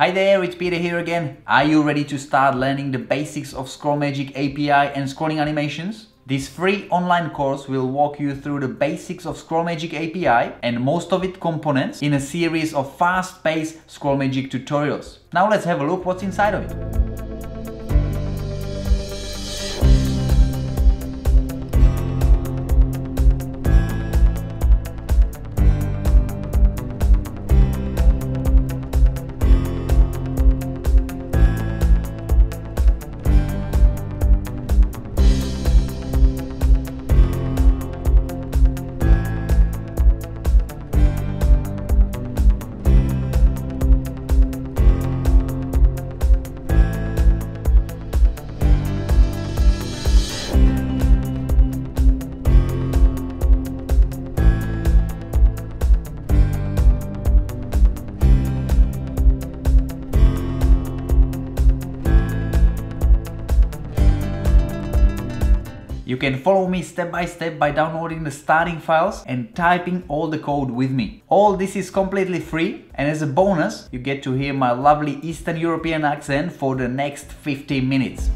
Hi there, it's Peter here again. Are you ready to start learning the basics of ScrollMagic API and scrolling animations? This free online course will walk you through the basics of ScrollMagic API and most of its components in a series of fast-paced ScrollMagic tutorials. Now let's have a look what's inside of it. You can follow me step by step by downloading the starting files and typing all the code with me. All this is completely free, and as a bonus, you get to hear my lovely Eastern European accent for the next 15 minutes.